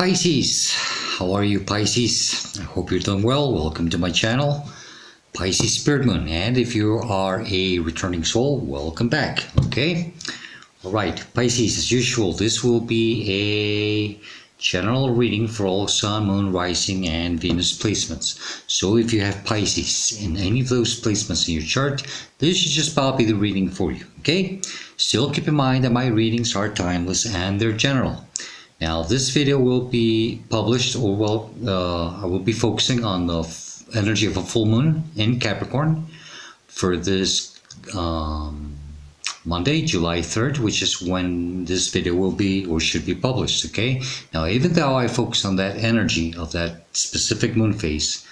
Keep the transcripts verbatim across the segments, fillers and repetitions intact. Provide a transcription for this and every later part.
Pisces, how are you, Pisces? I hope you're doing well. Welcome to my channel, Pisces Spirit Moon. And if you are a returning soul, welcome back. Okay, all right, Pisces, as usual, this will be a general reading for all Sun, Moon, Rising, and Venus placements. So if you have Pisces in any of those placements in your chart, this should just about be the reading for you. Okay, still keep in mind that my readings are timeless and they're general. Now, this video will be published, or well, uh, I will be focusing on the f energy of a full moon in Capricorn for this um, Monday, July third, which is when this video will be or should be published, okay? Now, even though I focus on that energy of that specific moon phase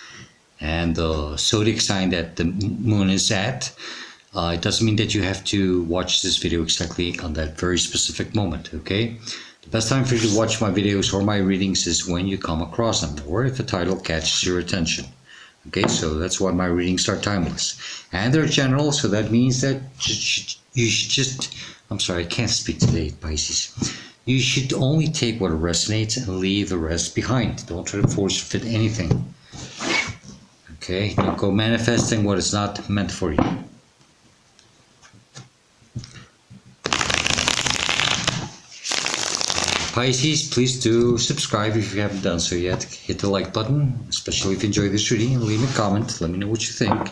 and the zodiac sign that the moon is at, uh, it doesn't mean that you have to watch this video exactly on that very specific moment, okay? Best time for you to watch my videos or my readings is when you come across them, or if the title catches your attention. Okay, so that's why my readings are timeless and they're general. So that means that you should just, I'm sorry, I can't speak today, Pisces. You should only take what resonates and leave the rest behind. Don't try to force fit anything. Okay, don't go manifesting what is not meant for you. Pisces, please do subscribe if you haven't done so yet. Hit the like button, especially if you enjoy this reading, and leave me a comment. Let me know what you think.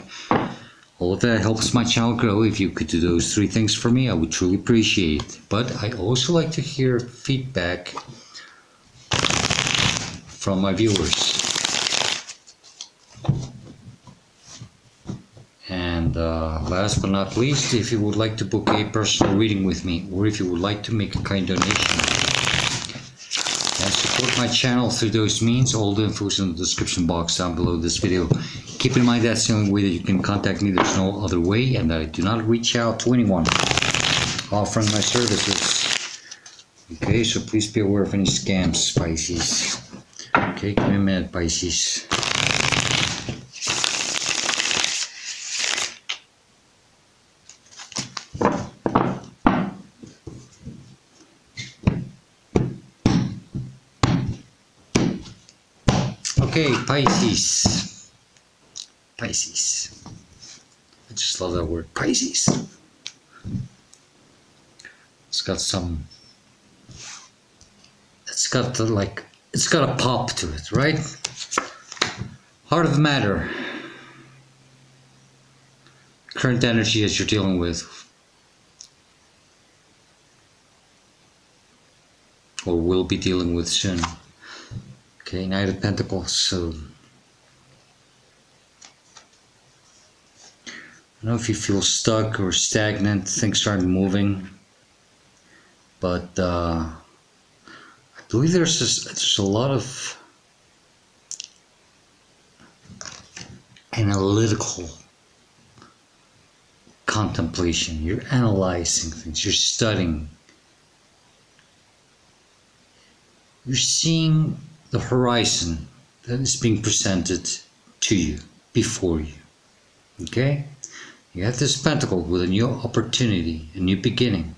All of that helps my channel grow. If you could do those three things for me, I would truly appreciate it. But I also like to hear feedback from my viewers. And uh, last but not least, if you would like to book a personal reading with me, or if you would like to make a kind donation, support my channel through those means, all the info is in the description box down below this video. Keep in mind that's the only way that you can contact me. There's no other way, and that I do not reach out to anyone offering my services. Okay, so please be aware of any scams, Pisces. Okay, give me a minute, Pisces. Okay, Pisces, Pisces, I just love that word, Pisces. It's got some, it's got the, like, it's got a pop to it, right? Heart of the matter, current energy that you're dealing with, or will be dealing with soon. Okay, Knight of Pentacles. So, I don't know if you feel stuck or stagnant, things aren't moving, but uh, I believe there's a, there's a lot of analytical contemplation. You're analyzing things, you're studying, you're seeing the horizon that is being presented to you, before you. Okay, you have this pentacle with a new opportunity, a new beginning,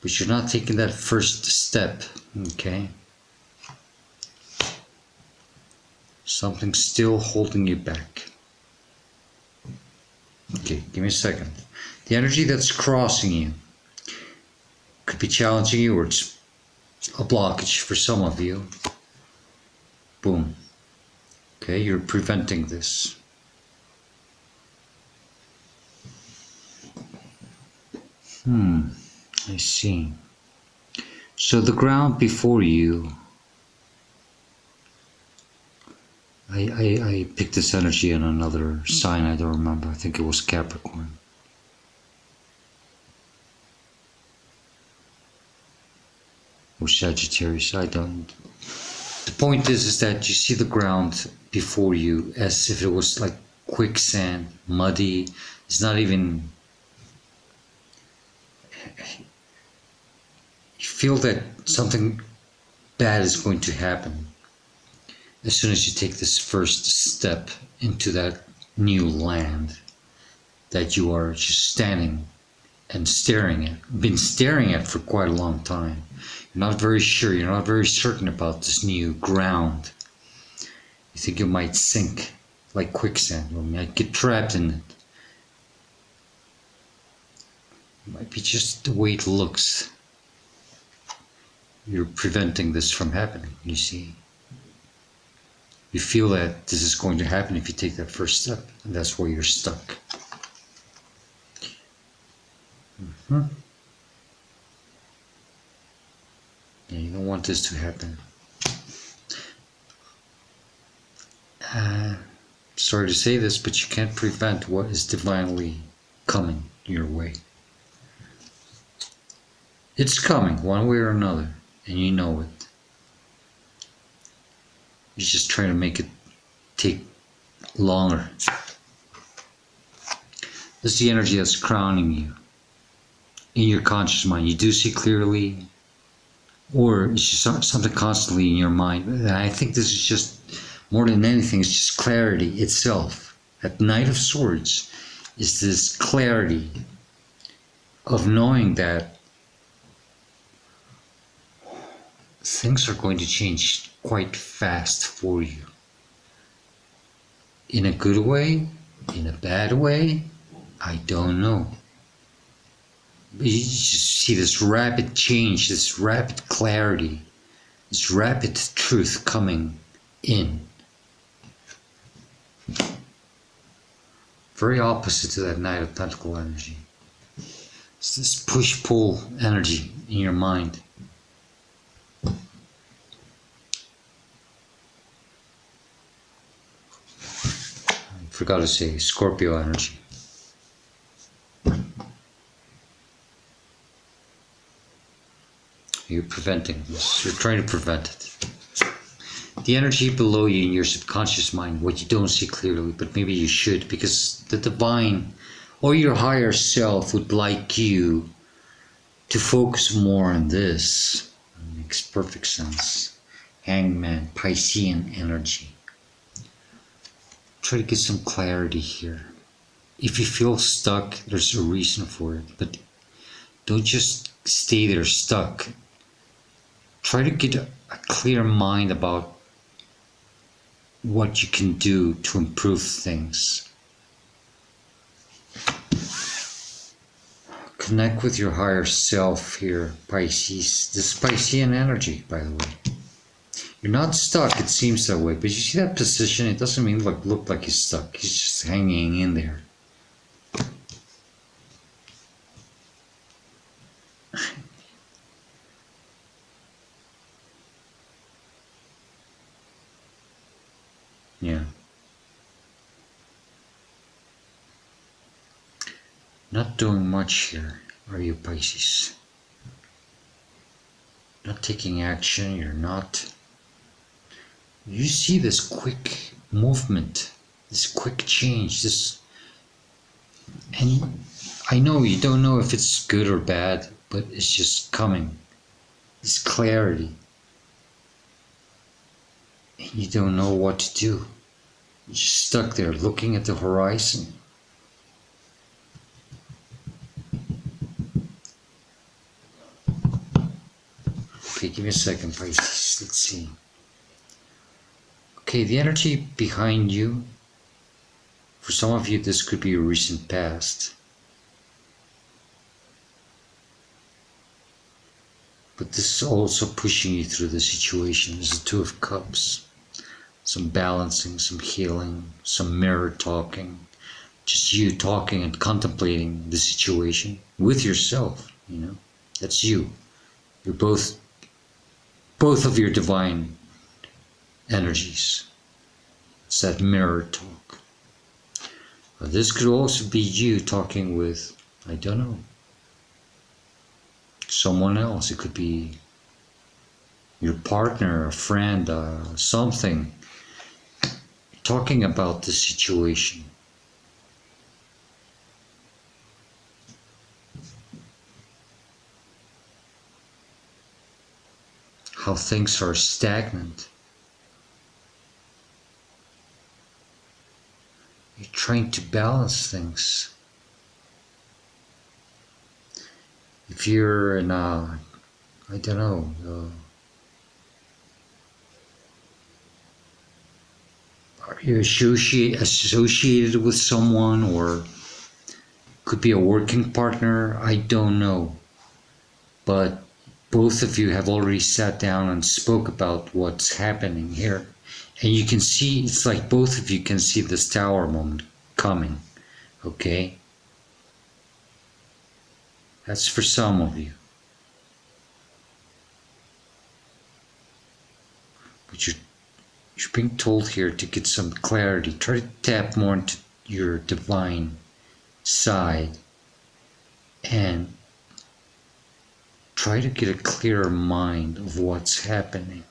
but you're not taking that first step. Okay, something's still holding you back. Okay, give me a second. The energy that's crossing you could be challenging you, or it's a blockage for some of you. Boom. Okay, you're preventing this. Hmm, I see. So the ground before you, I, I, I picked this energy in another sign, I don't remember, I think it was Capricorn. Or Sagittarius, I don't. The point is, is that you see the ground before you as if it was like quicksand, muddy. It's not even. You feel that something bad is going to happen as soon as you take this first step into that new land that you are just standing and staring at, been staring at for quite a long time. You're not very sure, you're not very certain about this new ground. You think you might sink like quicksand, or you might get trapped in it. It might be just the way it looks. You're preventing this from happening, you see. You feel that this is going to happen if you take that first step, and that's where you're stuck. Mm-hmm. And you don't want this to happen. Uh, sorry to say this, but you can't prevent what is divinely coming your way. It's coming one way or another, and you know it. You're just trying to make it take longer. This is the energy that's crowning you. In your conscious mind, you do see clearly, or it's just something constantly in your mind. And I think this is just, more than anything, it's just clarity itself. At Knight of Swords is this clarity of knowing that things are going to change quite fast for you. In a good way, in a bad way, I don't know. You just see this rapid change, this rapid clarity, this rapid truth coming in. Very opposite to that Knight of Pentacles energy. It's this push-pull energy in your mind. Forgot to say Scorpio energy. You're preventing this. You're trying to prevent it. The energy below you in your subconscious mind, what you don't see clearly, but maybe you should, because the divine or your higher self would like you to focus more on this. It makes perfect sense. Hangman, Piscean energy. Try to get some clarity here. If you feel stuck, there's a reason for it, but don't just stay there stuck. Try to get a, a clear mind about what you can do to improve things. Connect with your higher self here, Pisces. This is Piscean energy, by the way. You're not stuck, it seems that way, but you see that position, it doesn't mean look, look like he's stuck, he's just hanging in there. Yeah. Not doing much here, are you, Pisces? Not taking action, you're not... You see this quick movement, this quick change, this, and I know you don't know if it's good or bad, but it's just coming, this clarity, and you don't know what to do. You're just stuck there looking at the horizon. Okay, give me a second, Pisces, let's see. Okay, the energy behind you, for some of you this could be a recent past, but this is also pushing you through the situation. This is the Two of Cups, some balancing, some healing, some mirror talking, just you talking and contemplating the situation with yourself, you know, that's you, you're both, both of your divine energies. It's that mirror talk. But this could also be you talking with, I don't know, someone else. It could be your partner, a friend, uh, something. Talking about the situation. How things are stagnant. You're trying to balance things. fear and uh, I don't know. Uh, are you associate, associated with someone, or could be a working partner? I don't know. But both of you have already sat down and spoke about what's happening here. And you can see, it's like both of you can see this tower moment coming, okay? That's for some of you. But you're, you're being told here to get some clarity. Try to tap more into your divine side. And try to get a clearer mind of what's happening.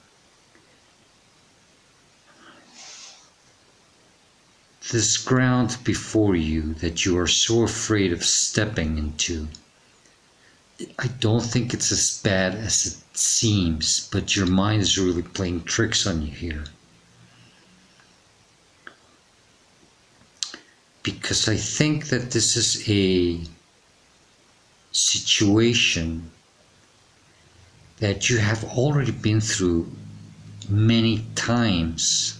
This ground before you that you are so afraid of stepping into, I don't think it's as bad as it seems, but your mind is really playing tricks on you here. Because I think that this is a situation that you have already been through many times.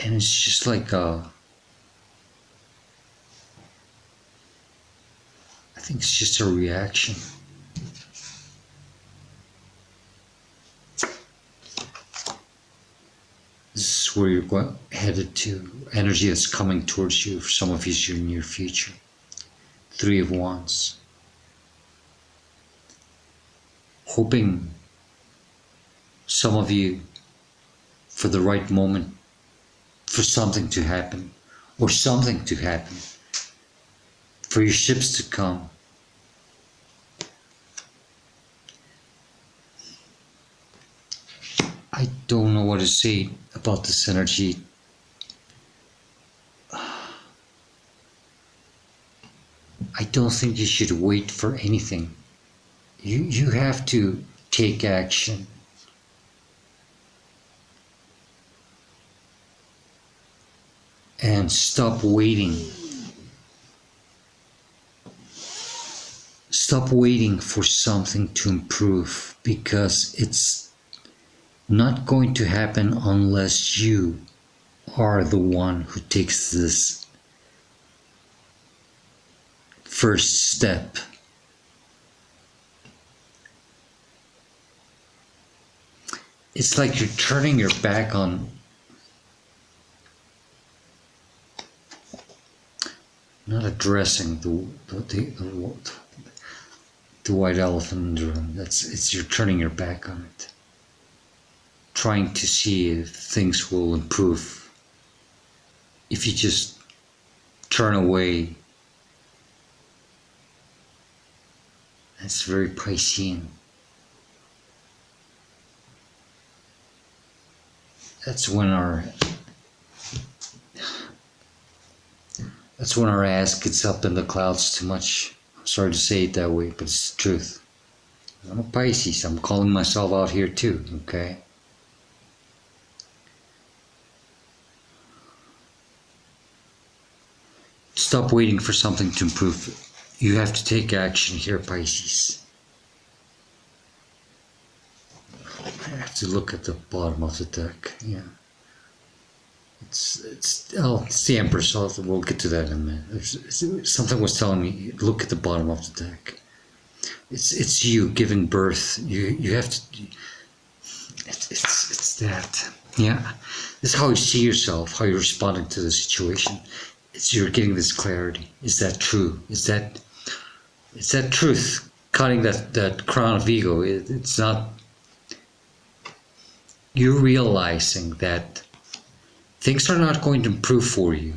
And it's just like a, I think it's just a reaction. This is where you're going, headed to. Energy that's coming towards you, for some of you, is your near future. Three of Wands, hoping some of you for the right moment for something to happen, or something to happen, for your ships to come. I don't know what to say about this energy. I don't think you should wait for anything. You, you have to take action. And stop waiting. Stop waiting for something to improve, because it's not going to happen unless you are the one who takes this first step. It's like you're turning your back on, not addressing the the, the, the, the white elephant in the room. That's it's you're turning your back on it, trying to see if things will improve. If you just turn away. That's very Piscean. That's when our that's when our ass gets up in the clouds too much. I'm sorry to say it that way, but it's the truth. I'm a Pisces. I'm calling myself out here too, okay? Stop waiting for something to improve. You have to take action here, Pisces. I have to look at the bottom of the deck. Yeah, it's it's oh, it's the Empress. I'll, we'll get to that in a minute. It's, it's, something was telling me look at the bottom of the deck. It's it's you giving birth. You you have to. It's it's it's that. Yeah, this is how you see yourself. How you're responding to the situation. It's you're getting this clarity. Is that true? Is that? It's that truth, cutting that, that crown of ego. It, it's not, you're realizing that things are not going to improve for you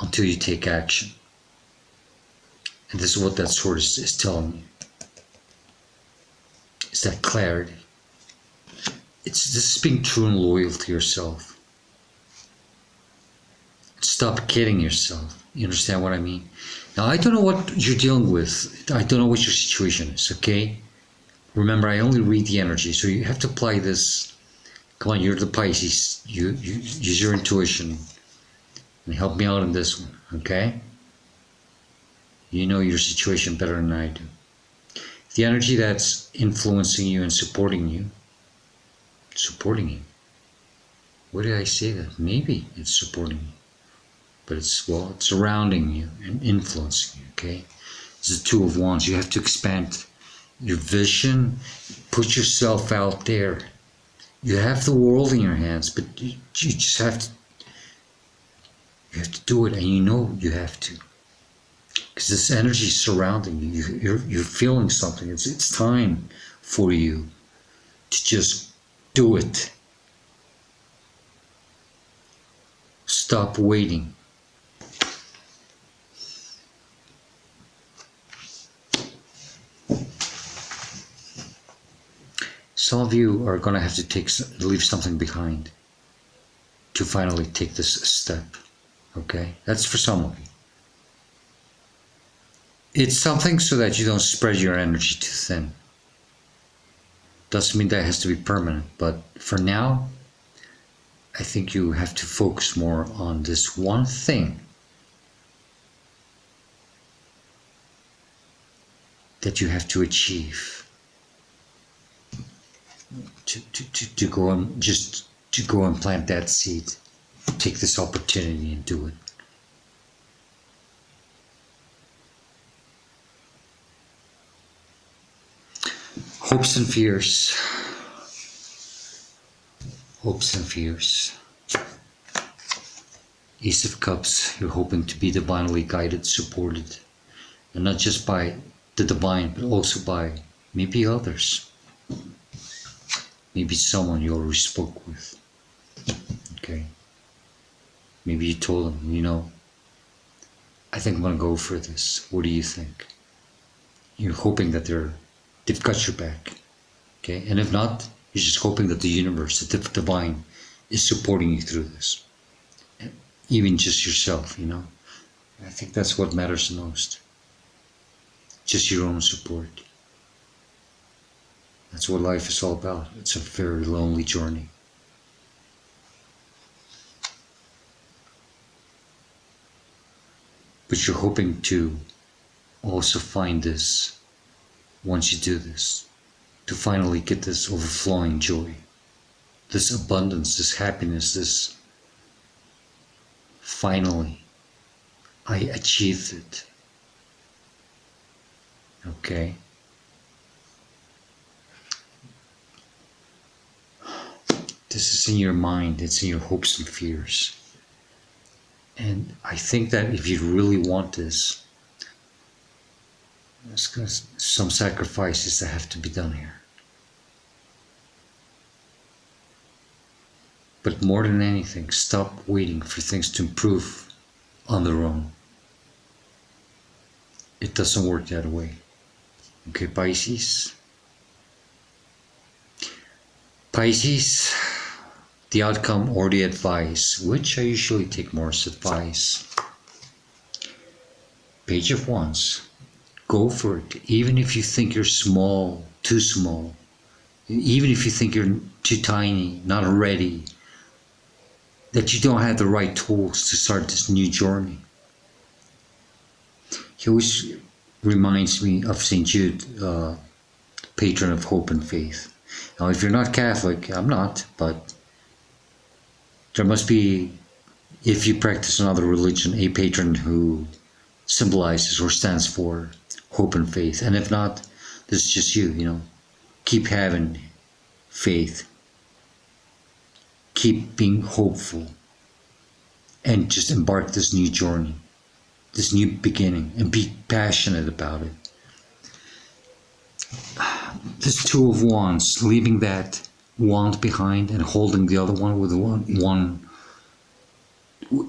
until you take action. And this is what that sword is, is telling you. It's that clarity. It's just being true and loyal to yourself. Stop kidding yourself. You understand what I mean? Now, I don't know what you're dealing with. I don't know what your situation is, okay? Remember, I only read the energy, so you have to apply this. Come on, you're the Pisces. You, you use your intuition. And help me out in this one, okay? You know your situation better than I do. The energy that's influencing you and supporting you, supporting you. Where did I say that? Maybe it's supporting you, but it's, well, it's surrounding you and influencing you, okay? This is the Two of Wands. You have to expand your vision, put yourself out there. You have the world in your hands, but you, you just have to, you have to do it, and you know you have to. Because this energy is surrounding you, you're, you're feeling something. It's, it's time for you to just do it. Stop waiting. Some of you are going to have to take, leave something behind to finally take this step, okay? That's for some of you. It's something so that you don't spread your energy too thin. Doesn't mean that has to be permanent, but for now, I think you have to focus more on this one thing that you have to achieve to, to, to, to go and just to go and plant that seed, take this opportunity and do it. Hopes and fears. Hopes and fears. Ace of Cups. You're hoping to be divinely guided, supported. And not just by the divine, but also by maybe others. Maybe someone you already spoke with. Okay. Maybe you told them, you know, I think I'm going to go for this. What do you think? You're hoping that they're they've got your back, okay? And if not, you're just hoping that the universe, the divine, is supporting you through this. Even just yourself, you know? I think that's what matters the most. Just your own support. That's what life is all about. It's a very lonely journey. But you're hoping to also find this once you do this, to finally get this overflowing joy, this abundance, this happiness, this finally, I achieved it. Okay. This is in your mind, it's in your hopes and fears. And I think that if you really want this, there's gonna be some sacrifices that have to be done here. But more than anything, stop waiting for things to improve on their own. It doesn't work that way. Okay, Pisces. Pisces, the outcome or the advice, which I usually take more as advice. Page of Wands. Go for it, even if you think you're small, too small, even if you think you're too tiny, not ready, that you don't have the right tools to start this new journey. He always reminds me of Saint Jude, uh, patron of hope and faith. Now, if you're not Catholic, I'm not, but there must be, if you practice another religion, a patron who symbolizes or stands for hope and faith. And if not, this is just you, you know. Keep having faith. Keep being hopeful. And just embark this new journey, this new beginning, and be passionate about it. This Two of Wands, leaving that wand behind and holding the other one with one, one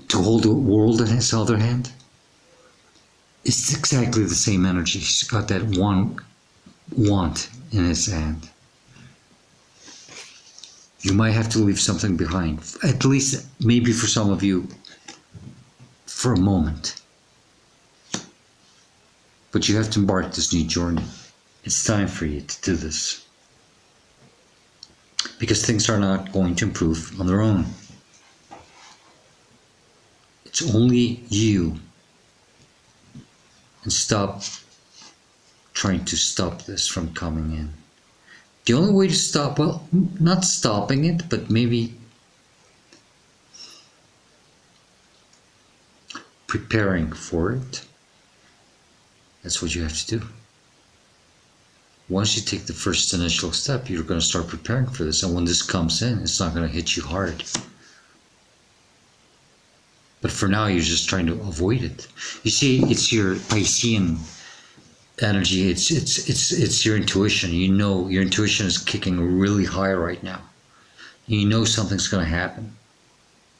to hold the world in his other hand. It's exactly the same energy. He's got that one want in his hand. You might have to leave something behind, at least maybe for some of you, for a moment. But you have to embark this new journey. It's time for you to do this. Because things are not going to improve on their own. It's only you. And stop trying to stop this from coming in. The only way to stop, well, not stopping it, but maybe preparing for it. That's what you have to do. Once you take the first initial step, you're going to start preparing for this. And when this comes in, it's not going to hit you hard. But for now, you're just trying to avoid it. You see, it's your Piscean energy. It's, it's, it's, it's your intuition. You know, your intuition is kicking really high right now. You know something's going to happen.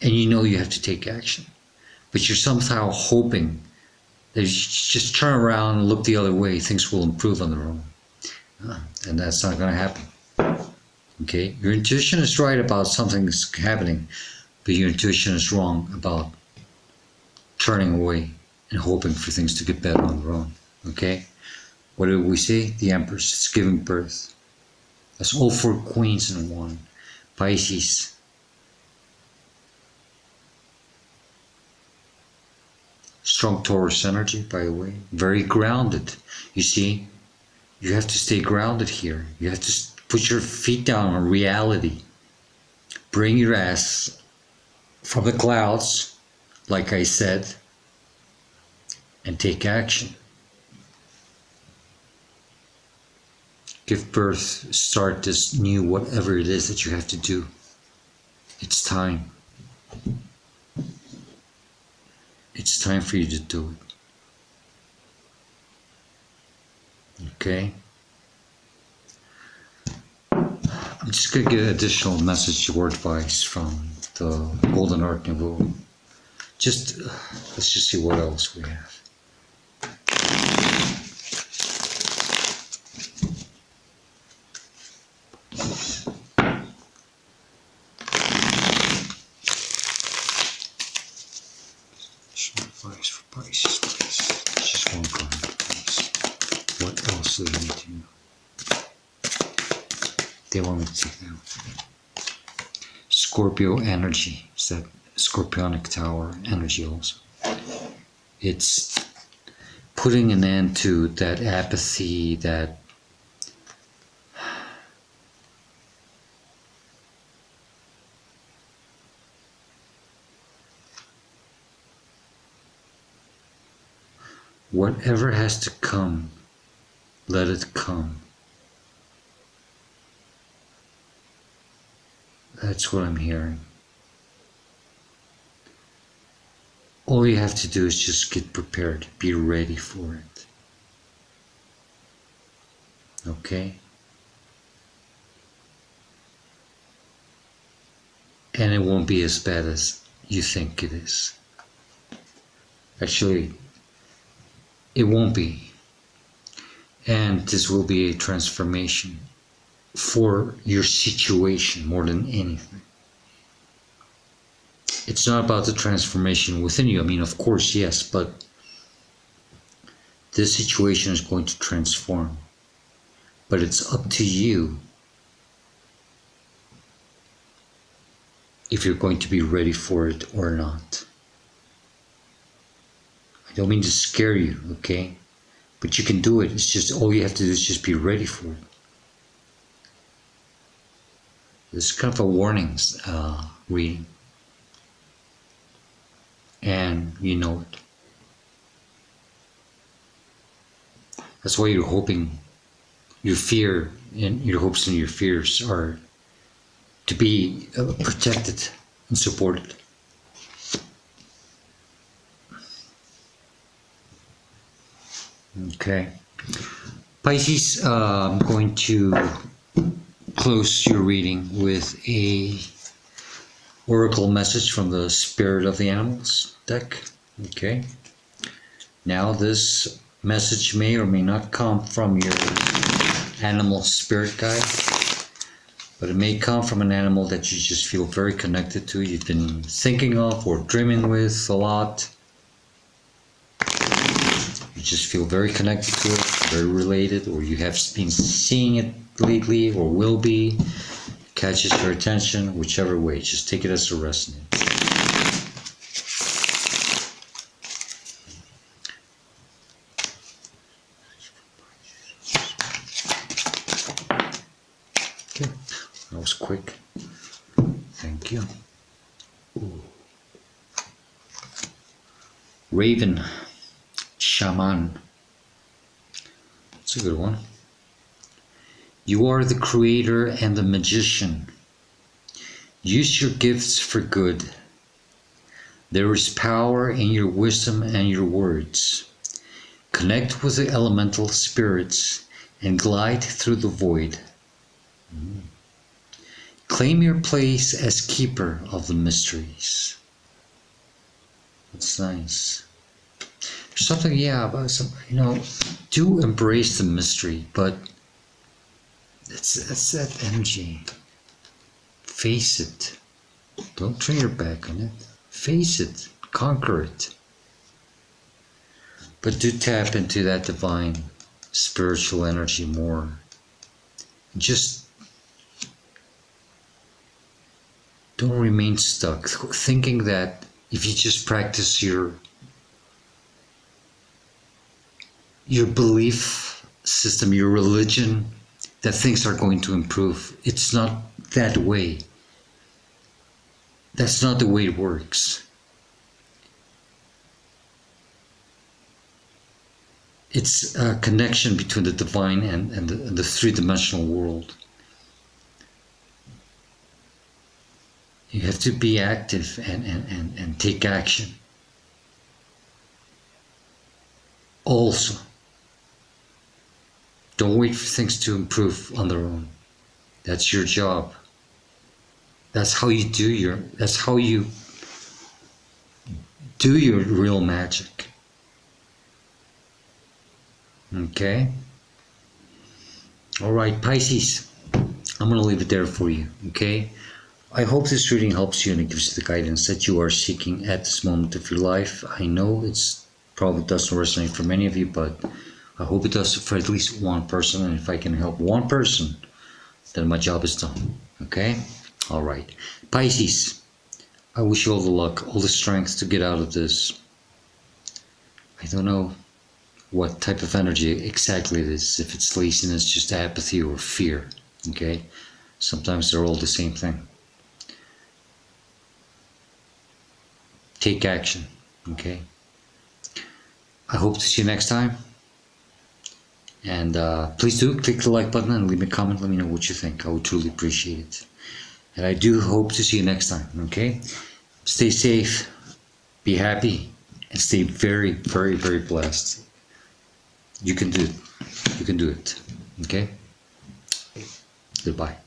And you know you have to take action. But you're somehow hoping that you just turn around and look the other way. Things will improve on their own. And that's not going to happen. Okay? Your intuition is right about something's happening, but your intuition is wrong about turning away and hoping for things to get better on their own. Okay? What do we say? The Empress. It's giving birth. That's all four queens in one. Pisces. Strong Taurus energy, by the way. Very grounded. You see? You have to stay grounded here. You have to put your feet down on reality. Bring your ass from the clouds, like I said, and take action. Give birth, start this new whatever it is that you have to do. It's time. It's time for you to do it. Okay, I'm just going to get additional message or advice from the Golden Art Nouveau. Just, let's just see what else we have. Some advice for Pisces, please. Just one card. What else do they need to know? They want me to take them. Scorpio energy. Is that Scorpionic Tower energy also? It's putting an end to that apathy, that whatever has to come. Let it come. That's what I'm hearing. All you have to do is just get prepared. Be ready for it. Okay? And it won't be as bad as you think it is. Actually, it won't be. And this will be a transformation for your situation more than anything. It's not about the transformation within you. I mean, of course, yes, but this situation is going to transform. But it's up to you if you're going to be ready for it or not. I don't mean to scare you, okay? But you can do it. It's just all you have to do is just be ready for it. This is kind of a warnings uh, reading. And you know it. That's why you're hoping your fear and your hopes and your fears are to be uh, protected and supported. Okay, Pisces, uh, I'm going to close your reading with a oracle message from the Spirit of the Animals deck. Okay, now this message may or may not come from your animal spirit guide, but it may come from an animal that you just feel very connected to, you've been thinking of or dreaming with a lot. You just feel very connected to it, very related, or you have been seeing it lately or will be. It catches your attention, whichever way. Just take it as a resonance. That was quick. Thank you. Ooh. Raven, Shaman. That's a good one. You are the creator and the magician. Use your gifts for good. There is power in your wisdom and your words. Connect with the elemental spirits and glide through the void. Mm. Claim your place as keeper of the mysteries. That's nice. There's something, yeah, about some, you know, do embrace the mystery, but it's, it's that energy. Face it. Don't turn your back on it. Face it. Conquer it. But do tap into that divine spiritual energy more. Just don't remain stuck thinking that if you just practice your your belief system, your religion, that things are going to improve. It's not that way. That's not the way it works. It's a connection between the divine and, and the, the three-dimensional world. You have to be active and, and, and, and take action. Also, don't wait for things to improve on their own. That's your job. That's how you do your, that's how you do your real magic. Okay? All right, Pisces, I'm going to leave it there for you, okay? I hope this reading helps you and it gives you the guidance that you are seeking at this moment of your life. I know it's probably doesn't resonate for many of you, but I hope it does for at least one person, and if I can help one person, then my job is done, okay? All right, Pisces, I wish you all the luck, all the strength to get out of this. I don't know what type of energy exactly it is, if it's laziness, just apathy, or fear, okay? Sometimes they're all the same thing. Take action, okay? I hope to see you next time. And uh, please do click the like button and leave me a comment. Let me know what you think. I would truly appreciate it. And I do hope to see you next time, okay? Stay safe, be happy, and stay very, very, very blessed. You can do it. You can do it, okay? Goodbye.